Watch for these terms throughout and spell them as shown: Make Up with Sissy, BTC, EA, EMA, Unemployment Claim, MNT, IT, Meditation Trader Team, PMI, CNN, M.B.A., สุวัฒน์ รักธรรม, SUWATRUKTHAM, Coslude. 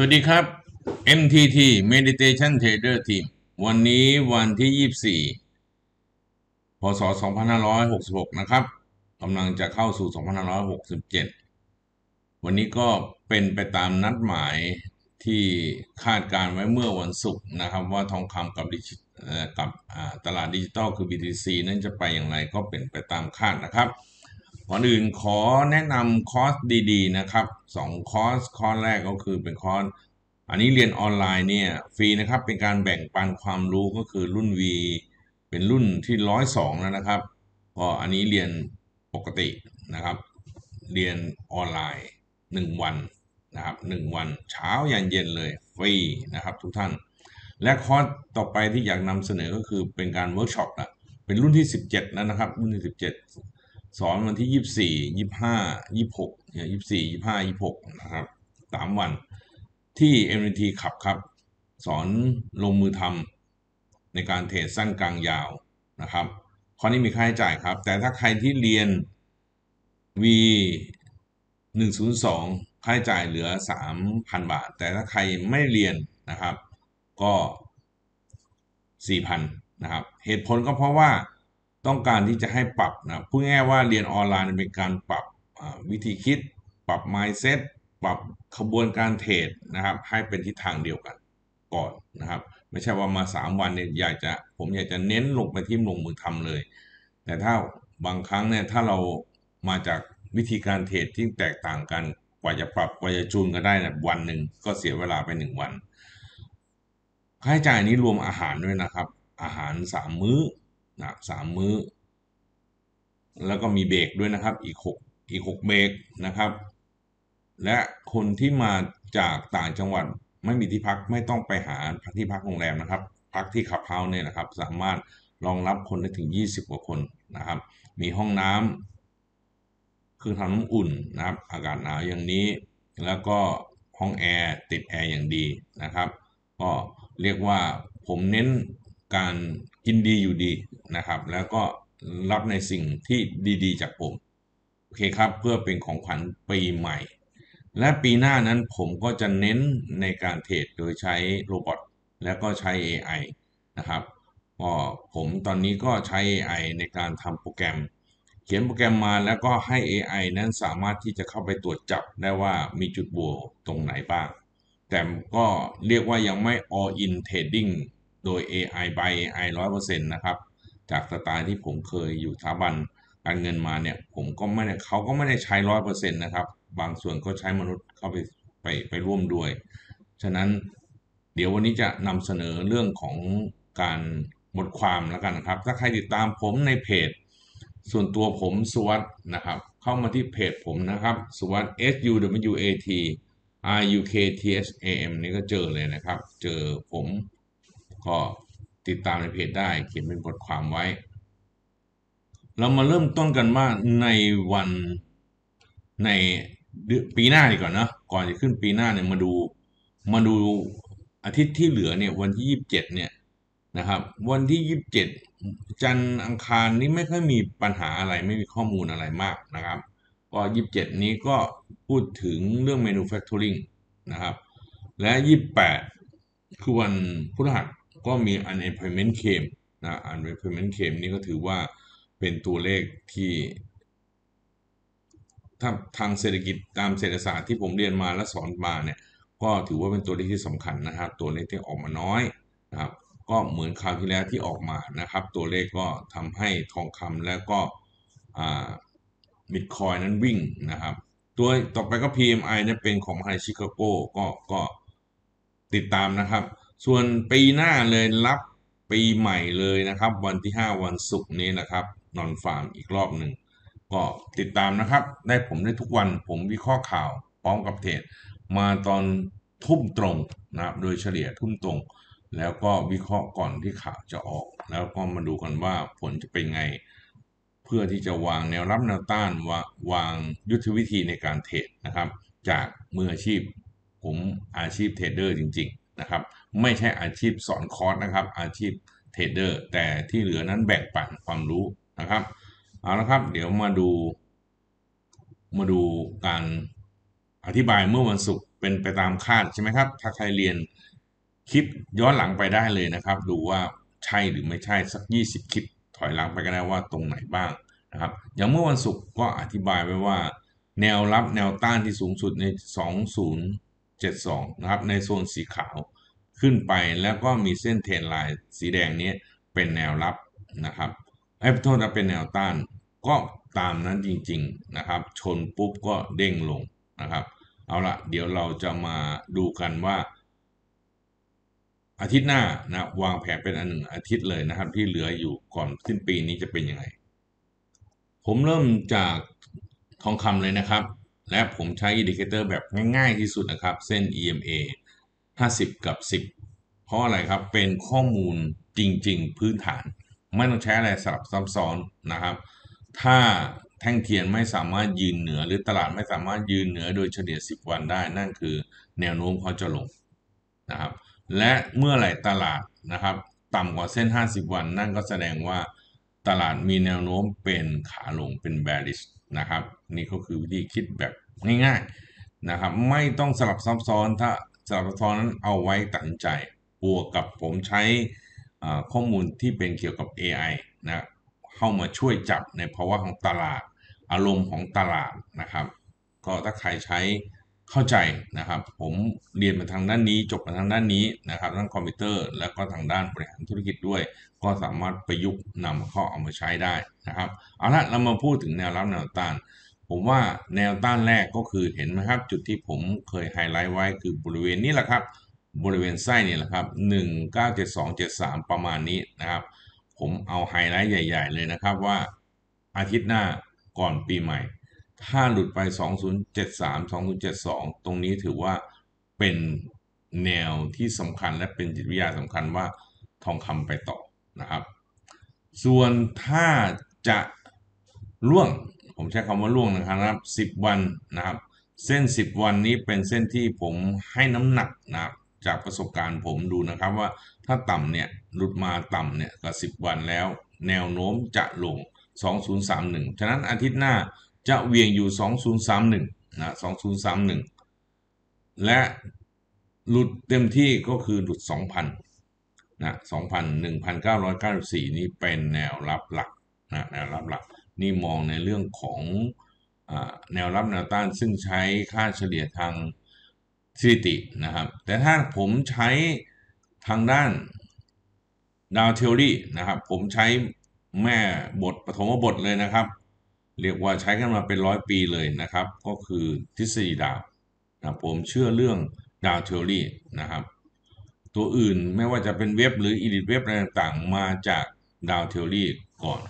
สวัสดีครับ MTT Meditation Trader Team วันนี้วันที่ 24 พ.ศ. 2566 นะครับกำลังจะเข้าสู่ 2567 วันนี้ก็เป็นไปตามนัดหมายที่คาดการไว้เมื่อวันศุกร์นะครับว่าทองคำกับตลาดดิจิตอลคือ BTC นั้นจะไปอย่างไรก็เป็นไปตามคาดนะครับก่อนอื่นขอแนะนำคอร์สดีๆนะครับ2คอร์สแรกก็คือเป็นคอร์สอันนี้เรียนออนไลน์เนี่ยฟรีนะครับเป็นการแบ่งปันความรู้ก็คือรุ่น V เป็นรุ่นที่102แล้วนะครับก็อันนี้เรียนปกตินะครับเรียนออนไลน์1วันนะครับ1วันเช้ายันเย็นเลยฟรีนะครับทุกท่านและคอร์สต่อไปที่อยากนำเสนอก็คือเป็นการเวิร์กช็อปนะเป็นรุ่นที่17แล้วนะครับรุ่นที่17สอนวันที่24, 25, 26นะครับ3วันที่ MNT ขับครับสอนลงมือทำในการเทรดสั้นกลางยาวนะครับข้อนี้มีค่าใช้จ่ายครับแต่ถ้าใครที่เรียน V102 ค่าใช้จ่ายเหลือ 3,000 บาทแต่ถ้าใครไม่เรียนนะครับก็ 4,000 นะครับเหตุผลก็เพราะว่าต้องการที่จะให้ปรับนะพูดง่ายว่าเรียนออนไลน์เป็นการปรับวิธีคิดปรับ mindset ปรับขบวนการเทรดนะครับให้เป็นทิศทางเดียวกันก่อนนะครับไม่ใช่ว่ามา3วันเนี่ยผมอยากจะเน้นลงไปที่ลงมือทำเลยแต่ถ้าบางครั้งเนี่ยถ้าเรามาจากวิธีการเทรดที่แตกต่างกันกว่าจะปรับกว่าจะจูนกันได้เนี่ยวันหนึ่งก็เสียเวลาไป1วันค่าใช้จ่ายนี้รวมอาหารด้วยนะครับอาหาร3มื้อนะ3 มื้อแล้วก็มีเบรกด้วยนะครับอีก 6เบรกนะครับและคนที่มาจากต่างจังหวัดไม่มีที่พักไม่ต้องไปหาที่พักโรงแรมนะครับพักที่ขับเฮ้าเนี่ยนะครับสามารถรองรับคนได้ถึง20กว่าคนนะครับมีห้องน้ำคือทำน้ำอุ่นนะครับอากาศหนาวอย่างนี้แล้วก็ห้องแอร์ติดแอร์อย่างดีนะครับก็เรียกว่าผมเน้นการกินดีอยู่ดีนะครับแล้วก็รับในสิ่งที่ดีๆจากผมโอเคครับเพื่อเป็นของขวัญปีใหม่และปีหน้านั้นผมก็จะเน้นในการเทรดโดยใช้โรบอทแล้วก็ใช้ AI นะครับก็ผมตอนนี้ก็ใช้ AI ในการทำโปรแกรมเขียนโปรแกรมมาแล้วก็ให้ AI นั้นสามารถที่จะเข้าไปตรวจจับได้ว่ามีจุดบวกตรงไหนบ้างแต่ก็เรียกว่ายังไม่ all in tradingโดย AI by AI 100% นะครับจากสไตล์ที่ผมเคยอยู่สถาบันการเงินมาเนี่ยผมก็ไม่ได้เขาก็ไม่ได้ใช้ 100% นะครับบางส่วนก็ใช้มนุษย์เข้าไปร่วมด้วยฉะนั้นเดี๋ยววันนี้จะนำเสนอเรื่องของการบทความแล้วกันนะครับถ้าใครติดตามผมในเพจส่วนตัวผมสุวัฒน์นะครับเข้ามาที่เพจผมนะครับสุวัฒน์ SUWATRUKTHAM นี่ก็เจอเลยนะครับเจอผมก็ติดตามในเพจได้เขียนเป็นบทความไว้เรามาเริ่มต้นกันว่าในปีหน้าดีกว่านะก่อนจะขึ้นปีหน้าเนี่ยมาดูอาทิตย์ที่เหลือเนี่ยวันที่27เนี่ยนะครับวันที่27จันทร์อังคารนี้ไม่ค่อยมีปัญหาอะไรไม่มีข้อมูลอะไรมากนะครับก็27นี้ก็พูดถึงเรื่อง manufacturing นะครับและ28คือวันพฤหัสก็มี Unemployment Claim นะ Unemployment Claim นี่ก็ถือว่าเป็นตัวเลขที่ถ้าทางเศรษฐกิจตามเศรษฐศาสตร์ที่ผมเรียนมาและสอนมาเนี่ยก็ถือว่าเป็นตัวเลขที่สำคัญนะครับตัวเลขที่ออกมาน้อยนะครับก็เหมือนคราวที่แล้วที่ออกมานะครับตัวเลขก็ทำให้ทองคำและก็บิตคอยน์นั้นวิ่งนะครับตัวต่อไปก็ PMI เนี่ยเป็นของมหาวิทยาลัยชิคาโกก็ติดตามนะครับส่วนปีหน้าเลยรับปีใหม่เลยนะครับวันที่5วันศุกร์นี้นะครับนอนฟาร์มอีกรอบหนึ่งก็ติดตามนะครับได้ผมได้ทุกวันผมวิเคราะห์ข่าวพร้อมกับเทรดมาตอนทุ่มตรงนะครับโดยเฉลี่ยทุ่มตรงแล้วก็วิเคราะห์ก่อนที่ข่าวจะออกแล้วก็มาดูกันว่าผลจะเป็นไงเพื่อที่จะวางแนวรับแนวต้านวางยุทธวิธีในการเทรดนะครับจากมืออาชีพผมอาชีพเทรดเดอร์จริงๆนะครับไม่ใช่อาชีพสอนคอร์สนะครับอาชีพเทรดเดอร์แต่ที่เหลือนั้นแบ่งปันความรู้นะครับเอาละครับเดี๋ยวมาดูการอธิบายเมื่อวันศุกร์ เป็นไปตามคาดใช่ไหมครับถ้าใครเรียนคลิปย้อนหลังไปได้เลยนะครับดูว่าใช่หรือไม่ใช่สัก20คลิปถอยหลังไปก็ได้ว่าตรงไหนบ้างนะครับอย่างเมื่อวันศุกร์ก็อธิบายไว้ว่าแนวรับแนวต้านที่สูงสุดใน2072นะครับในโซนสีขาวขึ้นไปแล้วก็มีเส้นเทรนไลน์สีแดงนี้เป็นแนวรับนะครับไอ้โทษนะเป็นแนวต้านก็ตามนั้นจริงๆนะครับชนปุ๊บก็เด้งลงนะครับเอาละเดี๋ยวเราจะมาดูกันว่าอาทิตย์หน้านะวางแผนเป็นอันหนึ่งอาทิตย์เลยนะครับที่เหลืออยู่ก่อนสิ้นปีนี้จะเป็นยังไงผมเริ่มจากทองคำเลยนะครับและผมใช้อินดิเคเตอร์แบบง่ายๆที่สุดนะครับเส้น EMA 50กับ10เพราะอะไรครับเป็นข้อมูลจริงๆพื้นฐานไม่ต้องใช้อะไรสลับซับซ้อนนะครับถ้าแท่งเทียนไม่สามารถยืนเหนือหรือตลาดไม่สามารถยืนเหนือโดยเฉลี่ย10วันได้นั่นคือแนวโน้มเขาจะลงนะครับและเมื่อไหร่ตลาดนะครับต่ำกว่าเส้น50วันนั่นก็แสดงว่าตลาดมีแนวโน้มเป็นขาลงเป็น bearish นะครับนี่ก็คือวิธีคิดแบบง่ายๆนะครับไม่ต้องสลับซับซ้อนถ้าสลับซับซ้อนนั้นเอาไว้ตัดสินใจบวกกับผมใช้ข้อมูลที่เป็นเกี่ยวกับ AI นะเข้ามาช่วยจับในภาวะของตลาดอารมณ์ของตลาดนะครับก็ถ้าใครใช้เข้าใจนะครับผมเรียนมาทางด้านนี้จบมาทางด้านนี้นะครับทั้งคอมพิวเตอร์แล้วก็ทางด้านบริหารธุรกิจด้วยก็สามารถประยุกต์นำข้อเอามาใช้ได้นะครับเอาละเรามาพูดถึงแนวรับแนวต้านผมว่าแนวต้านแรกก็คือเห็นไหมครับจุดที่ผมเคยไฮไลท์ไว้คือบริเวณนี้แหละครับบริเวณไส้นี่แหละครับ197273ประมาณนี้นะครับผมเอาไฮไลท์ใหญ่ๆเลยนะครับว่าอาทิตย์หน้าก่อนปีใหม่ถ้าหลุดไป2073 2072ตรงนี้ถือว่าเป็นแนวที่สำคัญและเป็นจิตวิทยาสำคัญว่าทองคำไปต่อนะครับส่วนถ้าจะล่วงผมใช้คำว่าล่วงนะครับ10วันนะครับเส้น10วันนี้เป็นเส้นที่ผมให้น้ำหนักนะครับจากประสบการณ์ผมดูนะครับว่าถ้าต่ำเนี่ยหลุดมาต่ำเนี่ยก็10วันแล้วแนวโน้มจะลง2031ฉะนั้นอาทิตย์หน้าจะเวียงอยู่2031นะ2031และหลุดเต็มที่ก็คือหลุด 2,000 นะ 2,1994 นี้เป็นแนวรับหลักนะแนวรับหลักนี่มองในเรื่องของแนวรับแนวต้านซึ่งใช้ค่าเฉลี่ยทางสถิตินะครับแต่ถ้าผมใช้ทางด้านดาวเทอรี่นะครับผมใช้แม่บทปฐมบทเลยนะครับเรียกว่าใช้กันมาเป็น100ปีเลยนะครับก็คือทฤษฎีดาวนะผมเชื่อเรื่องดาวเทอรี่นะครับตัวอื่นไม่ว่าจะเป็นเว็บหรืออีดิทเว็บอะไรต่างๆมาจากดาวเทอรี่ก่อน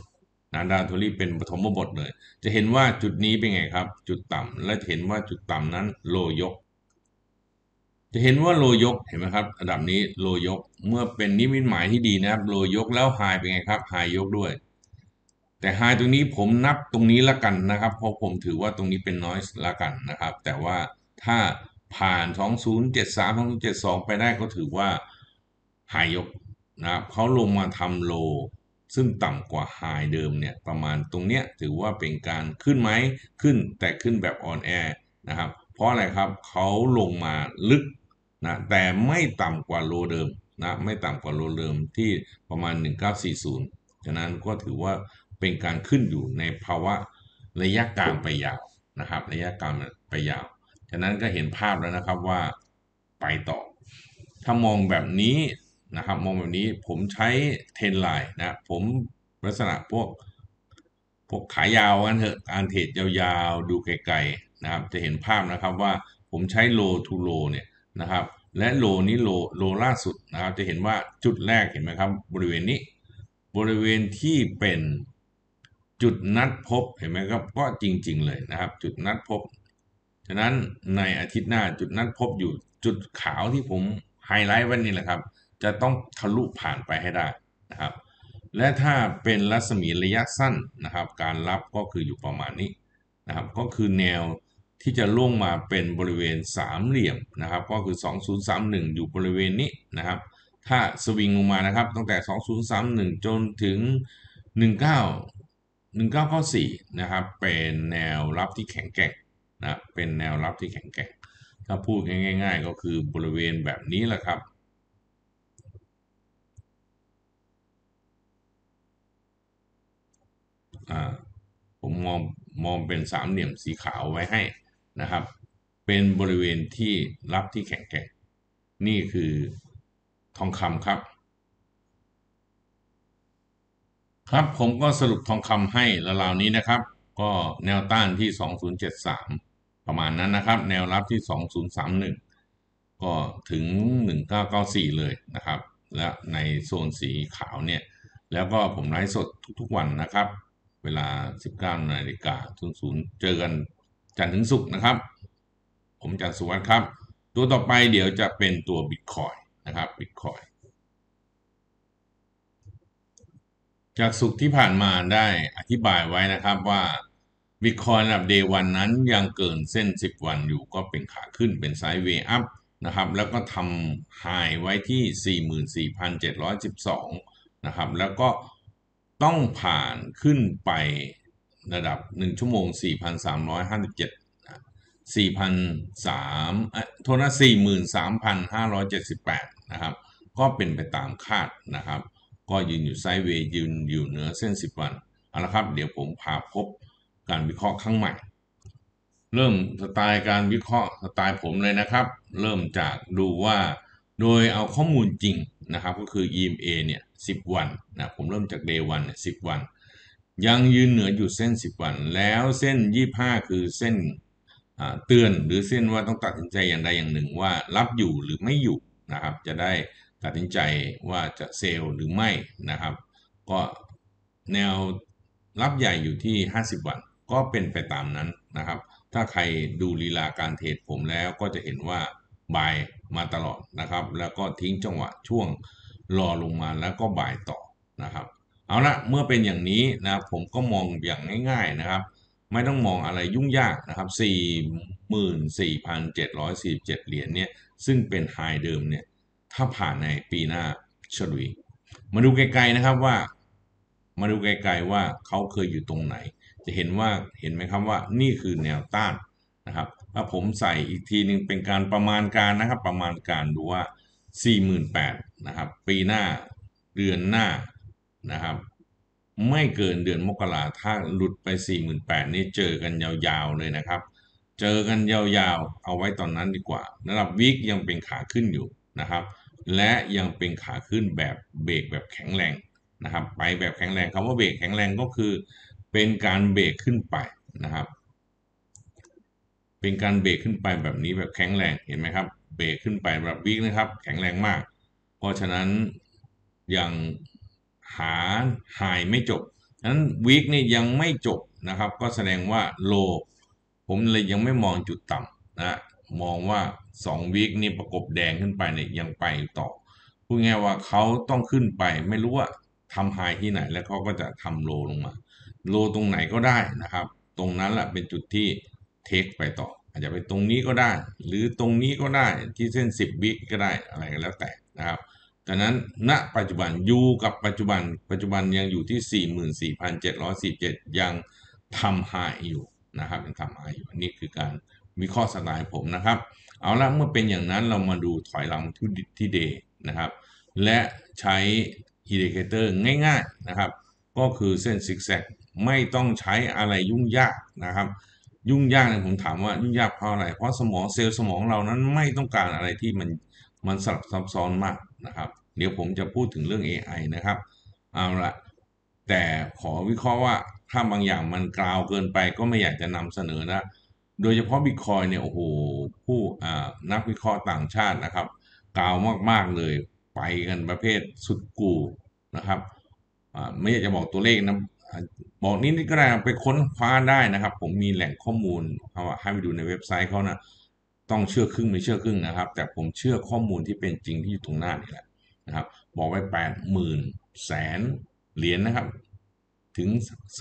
นะดาวเทอรี่เป็นปฐมบทเลยจะเห็นว่าจุดนี้เป็นไงครับจุดต่ำและเห็นว่าจุดต่ำนั้นโลยกจะเห็นว่าโลยกเห็นไหมครับอันดับนี้โลยกเมื่อเป็นนิมิตหมายที่ดีนะครับโลยกแล้วไฮเป็นไงครับไฮยกด้วยแต่ไฮตรงนี้ผมนับตรงนี้ละกันนะครับเพราะผมถือว่าตรงนี้เป็นนอยส์ละกันนะครับแต่ว่าถ้าผ่าน2073 2072ไปได้ก็ถือว่าไฮยกนะครับเขาลงมาทำโลซึ่งต่ำกว่าไฮเดิมเนี่ยประมาณตรงเนี้ยถือว่าเป็นการขึ้นไหมขึ้นแต่ขึ้นแบบออนแอร์นะครับเพราะอะไรครับเขาลงมาลึกนะแต่ไม่ต่ำกว่าโลเดิมนะไม่ต่ำกว่าโลเดิมที่ประมาณ1940ฉะนั้นก็ถือว่าเป็นการขึ้นอยู่ในภาวะระยะกลางไปยาวนะครับระยะกลางไปยาวฉะนั้นก็เห็นภาพแล้วนะครับว่าไปต่อถ้ามองแบบนี้นะครับมองแบบนี้ผมใช้เทรนไลน์นะผมลักษณะพวกขายาวกันเถอะอันเทรดยาวๆดูไกลๆนะครับจะเห็นภาพนะครับว่าผมใช้โลทูโลเนี่ยนะครับและโลนี้โลล่าสุดนะครับจะเห็นว่าจุดแรกเห็นไหมครับบริเวณนี้บริเวณที่เป็นจุดนัดพบเห็นไหมครับก็จริงๆเลยนะครับจุดนัดพบฉะนั้นในอาทิตย์หน้าจุดนัดพบอยู่จุดขาวที่ผมไฮไลท์วันนี้แหละครับจะต้องทะลุผ่านไปให้ได้นะครับและถ้าเป็นรัศมีระยะสั้นนะครับการรับก็คืออยู่ประมาณนี้นะครับก็คือแนวที่จะล่วงมาเป็นบริเวณสามเหลี่ยมนะครับก็คือ2031อยู่บริเวณนี้นะครับถ้าสวิงลงมานะครับตั้งแต่2031จนถึง1994นะครับเป็นแนวรับที่แข็งแกร่งนะเป็นแนวรับที่แข็งแกร่ง ถ้าพูดง่ายๆก็คือบริเวณแบบนี้แหละครับผมมองเป็นสามเหลี่ยมสีขาวไว้ให้นะครับเป็นบริเวณที่รับที่แข็งๆนี่คือทองคำครับครับผมก็สรุปทองคำให้ราวๆนี้นะครับก็แนวต้านที่2073ประมาณนั้นนะครับแนวรับที่2031ก็ถึง1994เลยนะครับและในโซนสีขาวเนี่ยแล้วก็ผมไลฟ์สดทุกๆวันนะครับเวลา 19:00 น.เจอกันจันทร์ถึงศุกร์นะครับผมจันทร์สุวรรณครับตัวต่อไปเดี๋ยวจะเป็นตัวบิตคอยน์นะครับบิตคอยน์จากศุกร์ที่ผ่านมาได้อธิบายไว้นะครับว่าบิตคอยน์ระดับ Day 1นั้นยังเกินเส้น10วันอยู่ก็เป็นขาขึ้นเป็นไซด์เวย์อัพนะครับแล้วก็ทำไฮไว้ที่ 44,712 นะครับแล้วก็ต้องผ่านขึ้นไประดับ1ชั่วโมง 43,578 นะครับก็เป็นไปตามคาดนะครับก็ยืนอยู่ไซด์เวย์ยืนอยู่เหนือเส้น10วันเอาละครับเดี๋ยวผมพาพบการวิเคราะห์ครั้งใหม่เริ่มสไตล์การวิเคราะห์สไตล์ผมเลยนะครับเริ่มจากดูว่าโดยเอาข้อมูลจริงนะครับก็คือ EMA เนี่ย10วันนะผมเริ่มจาก Day 1 เนี่ย10วันยังยืนเหนืออยู่เส้น10วันแล้วเส้น25คือเส้นเตือนหรือเส้นว่าต้องตัดสินใจอย่างใดอย่างหนึ่งว่ารับอยู่หรือไม่อยู่นะครับจะได้ตัดสินใจว่าจะเซลล์หรือไม่นะครับก็แนวรับใหญ่อยู่ที่50วันก็เป็นไปตามนั้นนะครับถ้าใครดูลีลาการเทรดผมแล้วก็จะเห็นว่าบ่ายมาตลอดนะครับแล้วก็ทิ้งจังหวะช่วงรอลงมาแล้วก็บ่ายต่อนะครับเอาละเมื่อเป็นอย่างนี้นะผมก็มองอย่างง่ายๆนะครับไม่ต้องมองอะไรยุ่งยากนะครับ 44,747 เหรียญเนี่ยซึ่งเป็นไฮเดิมเนี่ยถ้าผ่านในปีหน้าฉลุยมาดูไกลๆนะครับว่ามาดูไกลๆว่าเขาเคยอยู่ตรงไหนจะเห็นว่าเห็นไหมครับว่านี่คือแนวต้านนะครับถ้าผมใส่อีกทีนึงเป็นการประมาณการนะครับประมาณการดูว่า 48,000 นะครับปีหน้าเดือนหน้านะครับไม่เกินเดือนมกราถ้าหลุดไป 48,000 นี่เจอกันยาวๆเลยนะครับเจอกันยาวๆเอาไว้ตอนนั้นดีกว่าระดับวีคยังเป็นขาขึ้นอยู่นะครับและยังเป็นขาขึ้นแบบเบรกแบบแข็งแรงนะครับไปแบบแข็งแรงคำว่าเบรกแข็งแรงก็คือเป็นการเบรกขึ้นไปนะครับเป็นการเบรกขึ้นไปแบบนี้แบบแข็งแรงเห็นไหมครับเบรกขึ้นไปแบบวิกนะครับแข็งแรงมากเพราะฉะนั้นยังหาไฮไม่จบฉะนั้นวิกนี่ยังไม่จบนะครับก็แสดงว่าโลผมเลยยังไม่มองจุดต่ำนะมองว่า2วิกนี่ประกบแดงขึ้นไปเนี่ยยังไปต่อพูดง่ายว่าเขาต้องขึ้นไปไม่รู้ว่าทำไฮที่ไหนแล้วเขาก็จะทำโลลงมาโลตรงไหนก็ได้นะครับตรงนั้นแหละเป็นจุดที่เทคไปต่ออาจจะไปตรงนี้ก็ได้หรือตรงนี้ก็ได้ที่เส้น10วิก็ได้อะไรก็แล้วแต่นะครับดังนั้นณปัจจุบันอยู่กับปัจจุบันยังอยู่ที่ 44,747 ยังทำไฮอยู่นะครับยังทำไฮอยู่อันนี้คือการมีข้อสไตล์ผมนะครับเอาละเมื่อเป็นอย่างนั้นเรามาดูถอยหลังที่เดย์นะครับและใช้อินดิเคเตอร์ง่ายๆนะครับก็คือเส้นซิกแซกไม่ต้องใช้อะไรยุ่งยากนะครับยุ่งยากเนี่ยผมถามว่ายุ่งยากเพราะอะไรเพราะสมองเซลล์สมองเรานั้นไม่ต้องการอะไรที่มันสลับซับซ้อนมากนะครับเดี๋ยวผมจะพูดถึงเรื่อง AI นะครับเอาละแต่ขอวิเคราะห์ว่าถ้าบางอย่างมันกราวเกินไปก็ไม่อยากจะนำเสนอนะโดยเฉพาะ Bitcoin เนี่ยโอ้โหผู้นักวิเคราะห์ต่างชาตินะครับกราวมากๆเลยไปกันประเภทสุดกูนะครับไม่อยากจะบอกตัวเลขนะบอกนิดก็ได้ไปค้นคว้าได้นะครับผมมีแหล่งข้อมูลเอาให้ไปดูในเว็บไซต์เขานะต้องเชื่อครึ่งไม่เชื่อครึ่งนะครับแต่ผมเชื่อข้อมูลที่เป็นจริงที่อยู่ตรงหน้านี่แหละนะครับบอกไว้80,000 เหรียญนะครับถึง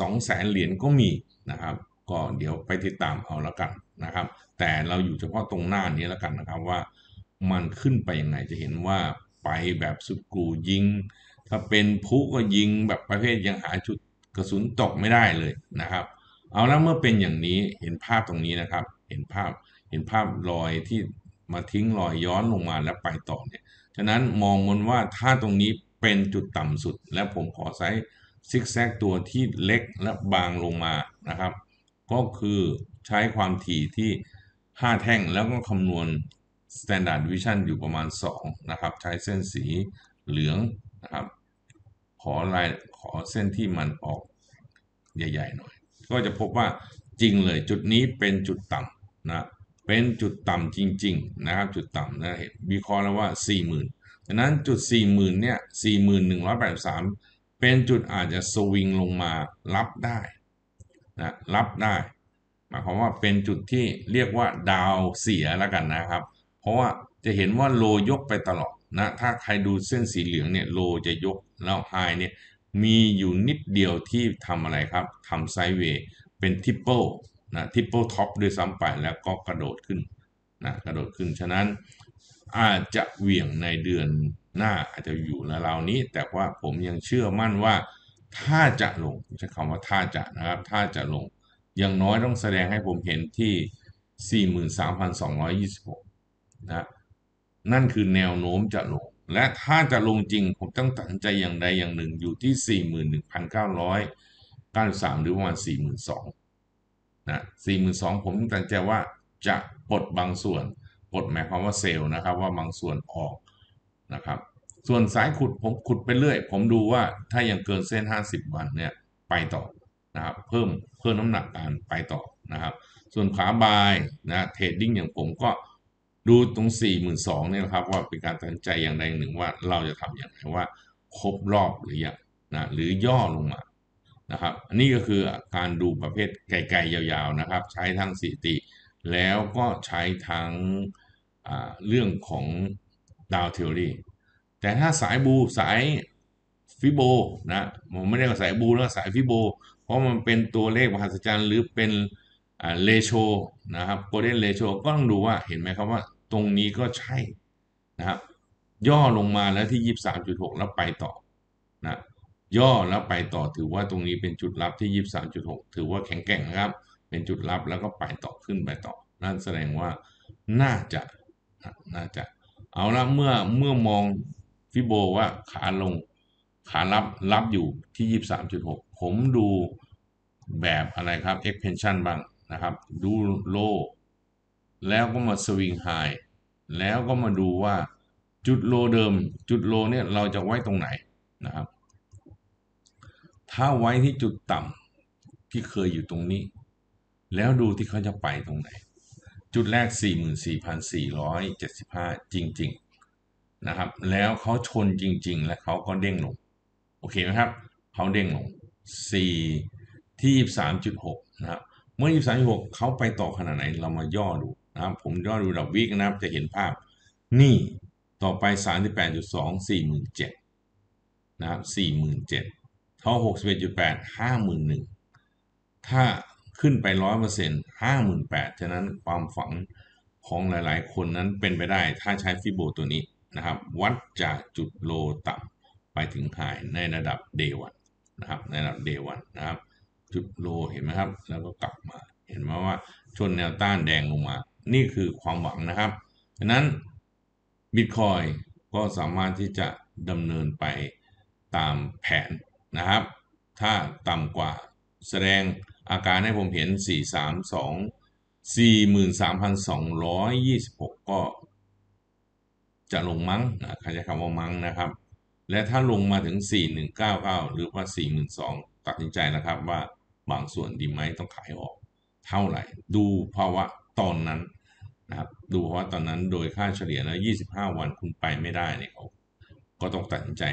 200,000 เหรียญก็มีนะครับก็เดี๋ยวไปติดตามเอาละกันนะครับแต่เราอยู่เฉพาะตรงหน้านี้ละกันนะครับว่ามันขึ้นไปยังไงจะเห็นว่าไปแบบสุดกูยิงถ้าเป็นผู้ก็ยิงแบบประเภทยังหาจุดกระสุนตกไม่ได้เลยนะครับเอาแล้วเมื่อเป็นอย่างนี้เห็นภาพตรงนี้นะครับเห็นภาพ เห็นภาพรอยที่มาทิ้งรอยย้อนลงมาและไปต่อเนี่ยฉะนั้นมองมันว่าถ้าตรงนี้เป็นจุดต่ำสุดและผมขอไซส์ซิกแซกตัวที่เล็กและบางลงมานะครับก็คือใช้ความถี่ที่5แท่งแล้วก็คำนวณ Standard Deviation อยู่ประมาณ2นะครับใช้เส้นสีเหลืองนะครับขอเส้นที่มันออกใหญ่ๆหน่อยก็จะพบว่าจริงเลยจุดนี้เป็นจุดต่ำนะเป็นจุดต่ำจริงๆนะครับจุดต่ำนะวิเคราะห์แล้วว่า 40,000 ฉะนั้นจุด 40,000 เนี่ย 4183 เป็นจุดอาจจะสวิงลงมารับได้นะรับได้หมายความว่าเป็นจุดที่เรียกว่าดาวเสียแล้วกันนะครับเพราะว่าจะเห็นว่าโลยกไปตลอดนะถ้าใครดูเส้นสีเหลืองเนี่ยโลจะยกแล้วไฮเนี่ยมีอยู่นิดเดียวที่ทำอะไรครับทำไซด์เวย์เป็นทิปเปิลนะทิปเปิลท็อปด้วยซ้ำไปแล้วก็กระโดดขึ้นนะกระโดดขึ้นฉะนั้นอาจจะเหวี่ยงในเดือนหน้าอาจจะอยู่ในราวนี้แต่ว่าผมยังเชื่อมั่นว่าถ้าจะลงใช้คำว่าถ้าจะนะครับถ้าจะลงอย่างน้อยต้องแสดงให้ผมเห็นที่ 43,226 นะนั่นคือแนวโน้มจะลงและถ้าจะลงจริงผมต้องตัดใจอย่างใดอย่างหนึ่งอยู่ที่ 41,993 หรือประมาณ 42,000 นะ 42,000 ผมต้องตัดใจว่าจะปลดบางส่วนปลดหมายความว่าเซลล์นะครับว่าบางส่วนออกนะครับส่วนสายขุดผมขุดไปเรื่อยผมดูว่าถ้ายังเกินเส้น50วันเนี่ยไปต่อนะครับเพิ่มน้ำหนักการไปต่อนะครับส่วนขาบายนะเทรดดิ้งอย่างผมก็ดูตรง 42,000 เนี่ยนะครับว่าเป็นการตัดสินใจอย่างใดอย่างหนึ่งว่าเราจะทำอย่างไรว่าครบรอบหรือยังนะหรือย่อลงมานะครับอันนี้ก็คือการดูประเภทไกลๆยาวๆนะครับใช้ทั้งสถิติแล้วก็ใช้ทั้งเรื่องของดาวเทอรี่แต่ถ้าสายบูสายฟิโบนะผมไม่ได้กับสายบูแล้วสายฟิโบเพราะมันเป็นตัวเลขมหัศจรรย์หรือเป็นเรโชนะครับโกลเด้นเรโชก็ต้องดูว่าเห็นไหมครับว่าตรงนี้ก็ใช่นะครับย่อลงมาแล้วที่ 23.6 แล้วไปต่อนะย่อแล้วไปต่อถือว่าตรงนี้เป็นจุดรับที่ 23.6 ถือว่าแข็งแกร่งนะครับเป็นจุดรับแล้วก็ไปต่อขึ้นไปต่อนั่นแสดงว่าน่าจะเอาละเมื่อมองฟิโบว่าขาลงขารับอยู่ที่ 23.6 ผมดูแบบอะไรครับ expansion บ้างนะครับดูโลแล้วก็มาสวิงไฮแล้วก็มาดูว่าจุดโลเดิมจุดโลเนี่ยเราจะไว้ตรงไหนนะครับถ้าไว้ที่จุดต่ำที่เคยอยู่ตรงนี้แล้วดูที่เขาจะไปตรงไหนจุดแรก 44,475 จริงๆนะครับแล้วเขาชนจริงๆและเขาก็เด้งลงโอเคไหมครับเขาเด้งลง4ที่ 23.6 นะครับเมื่อ 23.6 เขาไปต่อขนาดไหนเรามาย่อดูนะครับผมย่อดูดับวิกนะครับจะเห็นภาพนี่ต่อไป 38.2 47,000 นะครับ 47,000 เท่า 61.8 51,000 ถ้าขึ้นไป 100% 58,000 ฉะนั้นความฝันของหลายๆคนนั้นเป็นไปได้ถ้าใช้ฟิโบตัวนี้นะครับวัดจากจุดโลต่ำไปถึงไฮในระดับ Day 1 นะครับในระดับ Day 1 นะครับจุดโลเห็นไหมครับแล้วก็กลับมาเห็นไหมว่าชนแนวต้านแดงลงมานี่คือความหวังนะครับฉะนั้น Bitcoin ก็สามารถที่จะดำเนินไปตามแผนนะครับถ้าต่ำกว่าแสดงอาการให้ผมเห็น 43,226 ก็จะลงมั้งนะใครจะคำว่ามั้งนะครับและถ้าลงมาถึง 4199 หรือว่า 42,000 ตัดสินใจนะครับว่าบางส่วนดีไหมต้องขายออกเท่าไหร่ดูภาวะตอนนั้นนะครับดูภาวะตอนนั้นโดยค่าเฉลี่ยแล้ว25 วันคุณไปไม่ได้เนี่ยก็ต้องตัดสินใจ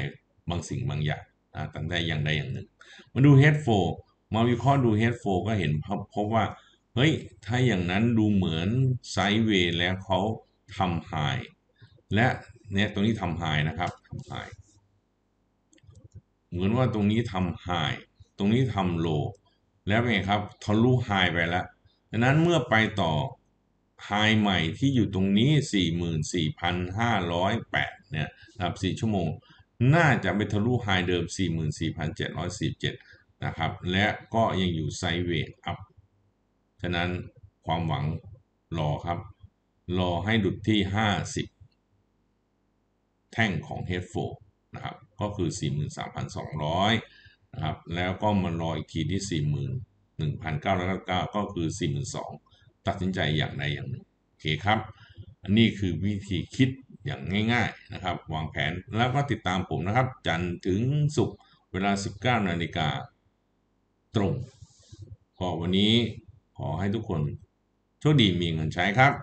บางสิ่งบางอย่างตัดสินใจอย่างใดอย่างหนึ่งมาดู Head 4มาวิเคราะห์ดู H4 ก็เห็นพบว่าเฮ้ยถ้าอย่างนั้นดูเหมือนไซด์เวย์แล้วเขาทำไฮและเนี่ยตรงนี้ทำไฮนะครับทำไฮเหมือนว่าตรงนี้ทำไฮตรงนี้ทำโลแล้วเป็นไงครับทะลุไฮไปแล้วดังนั้นเมื่อไปต่อไฮใหม่ที่อยู่ตรงนี้ 44,508 เนี่ยนะครับ4ชั่วโมงน่าจะไปทะลุไฮเดิม 44,747นะครับและก็ยังอยู่ไซด์เวย์อัพฉะนั้นความหวัง รอครับรอให้หลุดที่50แท่งของ H4 นะครับก็คือ 43,200 นะครับแล้วก็มารออีกทีที่ 41,999 ก็คือ 42,000 ตัดสินใจอย่างใดอย่างหนึ่งโอเคครับอันนี้คือวิธีคิดอย่างง่ายๆนะครับวางแผนแล้วก็ติดตามผมนะครับจันทร์ถึงศุกร์เวลา 19 นาฬิกาตรงก็วันนี้ขอให้ทุกคนโชคดีมีเงินใช้ครับ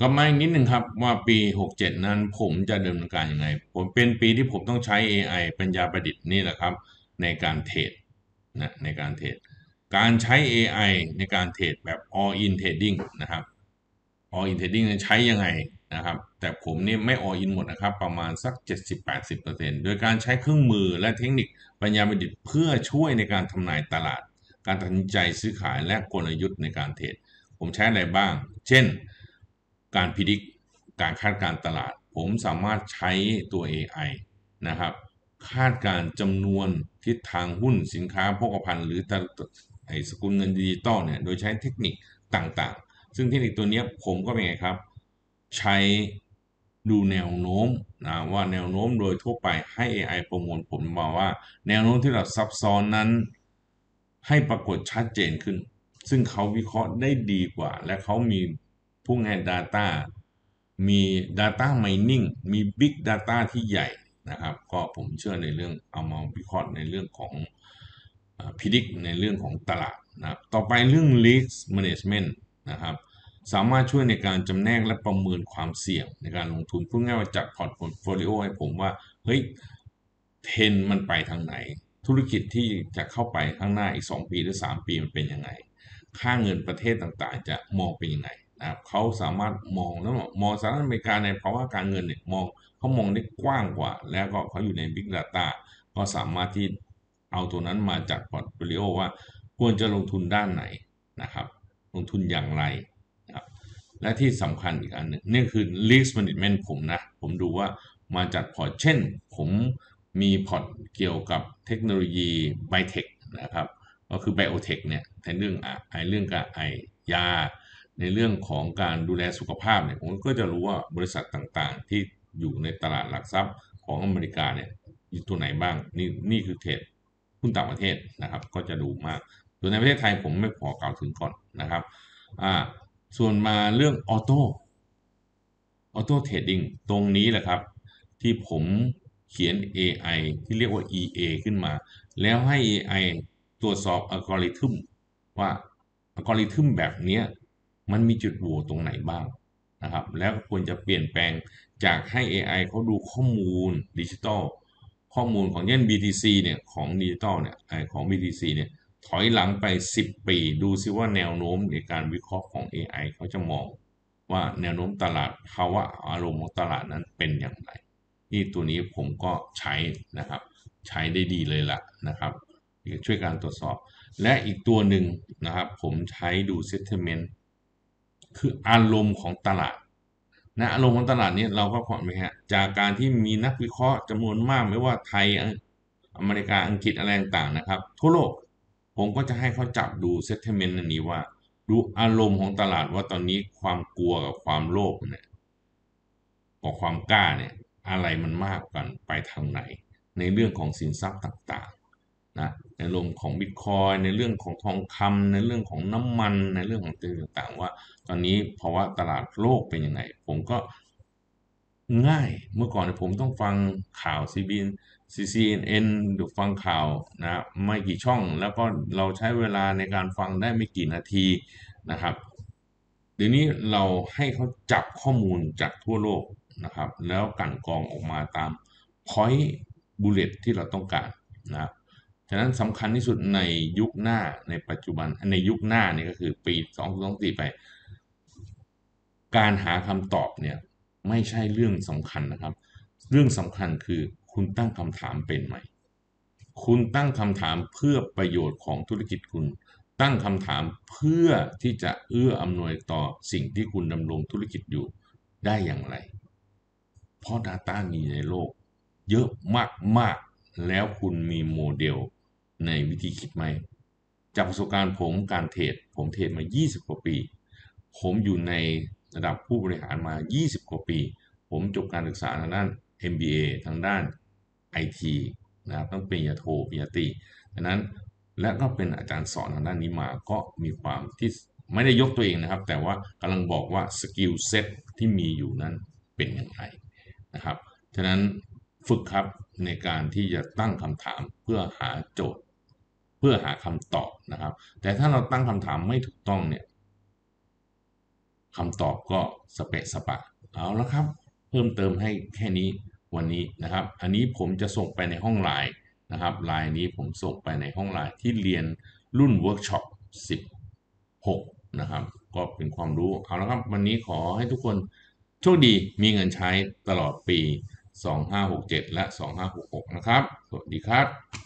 ก็มาอีกนิดหนึ่งครับว่าปี 67 นั้นผมจะดำเนินการยังไงผมเป็นปีที่ผมต้องใช้ AI ปัญญาประดิษฐ์นี่แหละครับในการเทรดนะในการเทรดการใช้ AI ในการเทรดแบบ all in trading นะครับ all in trading ใช้ยังไงนะครับแต่ผมนี่ไม่ all in หมดนะครับประมาณสัก 70-80% โดยการใช้เครื่องมือและเทคนิคปัญญาประดิษฐ์เพื่อช่วยในการทำนายตลาดการตัดสินใจซื้อขายและกลยุทธ์ในการเทรดผมใช้อะไรบ้างเช่นการพิจิตรการคาดการตลาดผมสามารถใช้ตัว AI นะครับคาดการจำนวนทิศทางหุ้นสินค้าโภคภัณฑ์หรือสกุลเงินดิจิตอลเนี่ยโดยใช้เทคนิคต่างๆซึ่งเทคนิคตัวนี้ผมก็เป็นไงครับใช้ดูแนวโน้มนะว่าแนวโน้มโดยทั่วไปให้ AI ประมวลผลมาว่าแนวโน้มที่เราซับซ้อนนั้นให้ปรากฏชัดเจนขึ้นซึ่งเขาวิเคราะห์ได้ดีกว่าและเขามีผู้งาน Data มี Data Mining มี Big Data ที่ใหญ่นะครับก็ผมเชื่อในเรื่องเอามาวิเคราะห์ในเรื่องของpredict ในเรื่องของตลาดนะครับต่อไปเรื่อง risk management นะครับสามารถช่วยในการจำแนกและประเมินความเสี่ยงในการลงทุนพูดง่ายว่าจัดพอร์ตโฟลิโอให้ผมว่าเฮ้ยเทรนด์มันไปทางไหนธุรกิจที่จะเข้าไปข้างหน้าอีก2ปีหรือ3ปีมันเป็นยังไงค่าเงินประเทศต่างๆจะมองเป็นยังไงนะครับเขาสามารถมองแล้วมองสหรัฐอเมริกาในภาวะการเงินเนี่ยมองเขามองได้กว้างกว่าแล้วก็เขาอยู่ใน Big Data ก็สามารถที่เอาตัวนั้นมาจัดพอร์ตโฟลิโอว่าควรจะลงทุนด้านไหนนะครับลงทุนอย่างไรนะครับและที่สำคัญอีกอันหนึ่งนี่คือ Risk Management ผมนะผมดูว่ามาจัดพอร์ตเช่นผมมีพอร์ตเกี่ยวกับเทคโนโลยี Biotech นะครับก็คือ Biotech เนี่ยในเรื่องการยาในเรื่องของการดูแลสุขภาพเนี่ยผมก็จะรู้ว่าบริษัทต่างๆที่อยู่ในตลาดหลักทรัพย์ของอเมริกาเนี่ยอยู่ตัวไหนบ้างนี่คือเทรดหุ้นต่างประเทศนะครับก็จะดูมากส่วนในประเทศไทยผมไม่ขอกล่าวถึงก่อนนะครับส่วนมาเรื่องออโต้เทรดดิ้งตรงนี้แหละครับที่ผมเขียน AI ที่เรียกว่า EA ขึ้นมาแล้วให้ AI ตรวจสอบอัลกอริทึมว่าอัลกอริทึมแบบนี้มันมีจุดโหว่ตรงไหนบ้างนะครับแล้วควรจะเปลี่ยนแปลงจากให้ AI เขาดูข้อมูลดิจิตอลข้อมูลของเช่น BTC เนี่ยของดิจิตอลเนี่ยของ BTC เนี่ยถอยหลังไป10ปีดูซิว่าแนวโน้มในการวิเคราะห์ของ AI เขาจะมองว่าแนวโน้มตลาดภาวะอารมณ์ของตลาดนั้นเป็นอย่างไรนี่ตัวนี้ผมก็ใช้นะครับใช้ได้ดีเลยล่ะนะครับช่วยการตรวจสอบและอีกตัวหนึ่งนะครับผมใช้ดู sentiment คืออารมณ์ของตลาดนะอารมณ์ของตลาดนี้เราก็พอไหมฮะจากการที่มีนักวิเคราะห์จำนวนมากไม่ว่าไทยอเมริกาอังกฤษอะไรต่างๆนะครับทั่วโลกผมก็จะให้เขาจับดู sentiment อันนี้ว่าดูอารมณ์ของตลาดว่าตอนนี้ความกลัวกับความโลภเนี่ยกับความกล้าเนี่ยอะไรมันมากกันไปทางไหนในเรื่องของสินทรัพย์ต่างๆนะในอารมณ์ของ Bitcoin ในเรื่องของทองคำในเรื่องของน้ำมันในเรื่องของต่างๆว่าตอนนี้ภาวะตลาดโลกเป็นยังไงผมก็ง่ายเมื่อก่อนผมต้องฟังข่าว CNN หรือฟังข่าวนะไม่กี่ช่องแล้วก็เราใช้เวลาในการฟังได้ไม่กี่นาทีนะครับเดี๋ยวนี้เราให้เขาจับข้อมูลจากทั่วโลกนะครับแล้วกลั่นกรองออกมาตาม point bullet ที่เราต้องการนะฉะนั้นสำคัญที่สุดในยุคหน้าในปัจจุบันในยุคหน้านี่ก็คือปี 2024 ไปการหาคำตอบเนี่ยไม่ใช่เรื่องสำคัญนะครับเรื่องสำคัญคือคุณตั้งคำถามเป็นไหมคุณตั้งคำถามเพื่อประโยชน์ของธุรกิจคุณตั้งคำถามเพื่อที่จะเอื้ออำนวยต่อสิ่งที่คุณดำรงธุรกิจอยู่ได้อย่างไรเพราะ Data มีในโลกเยอะมากๆแล้วคุณมีโมเดลในวิธีคิดไหม จากประสบการณ์ผมการเทรดผมเทรดมา20กว่าปีผมอยู่ในระดับผู้บริหารมา20กว่าปีผมจบการศึกษาทางด้าน MBA ทางด้าน IT นะครับต้องเป็นปริญญาโทปริญญาตรีดังนั้นและก็เป็นอาจารย์สอนทางด้านนี้มาก็มีความที่ไม่ได้ยกตัวเองนะครับแต่ว่ากำลังบอกว่าสกิลเซ็ตที่มีอยู่นั้นเป็นอย่างไรนะครับฉะนั้นฝึกครับในการที่จะตั้งคำถามเพื่อหาโจทย์เพื่อหาคำตอบนะครับแต่ถ้าเราตั้งคำถามไม่ถูกต้องเนี่ยคำตอบก็สเปะสปะเอาละครับเพิ่มเติมให้แค่นี้วันนี้นะครับอันนี้ผมจะส่งไปในห้องไลน์นะครับไลน์นี้ผมส่งไปในห้องไลน์ที่เรียนรุ่นเวิร์กช็อป16นะครับก็เป็นความรู้เอาละครับวันนี้ขอให้ทุกคนโชคดีมีเงินใช้ตลอดปี2567และ2566นะครับสวัสดีครับ